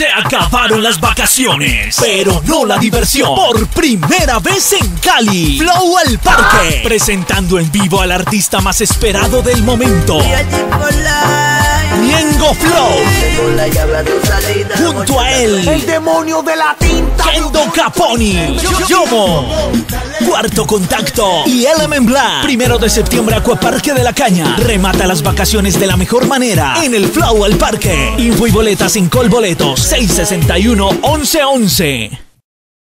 Se acabaron las vacaciones, pero no la diversión. Por primera vez en Cali, Flow al Parque, presentando en vivo al artista más esperado del momento, Ñengo Flow. Junto a él, el demonio de la tinta, Kendo Kaponi, Yomo, Cuarto Contacto y Element Black. 1 de septiembre, Acuaparque de la Caña. Remata las vacaciones de la mejor manera en el Flow al Parque. Info y boletas en Colboletos 661 1111.